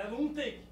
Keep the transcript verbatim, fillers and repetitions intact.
Ya don't take.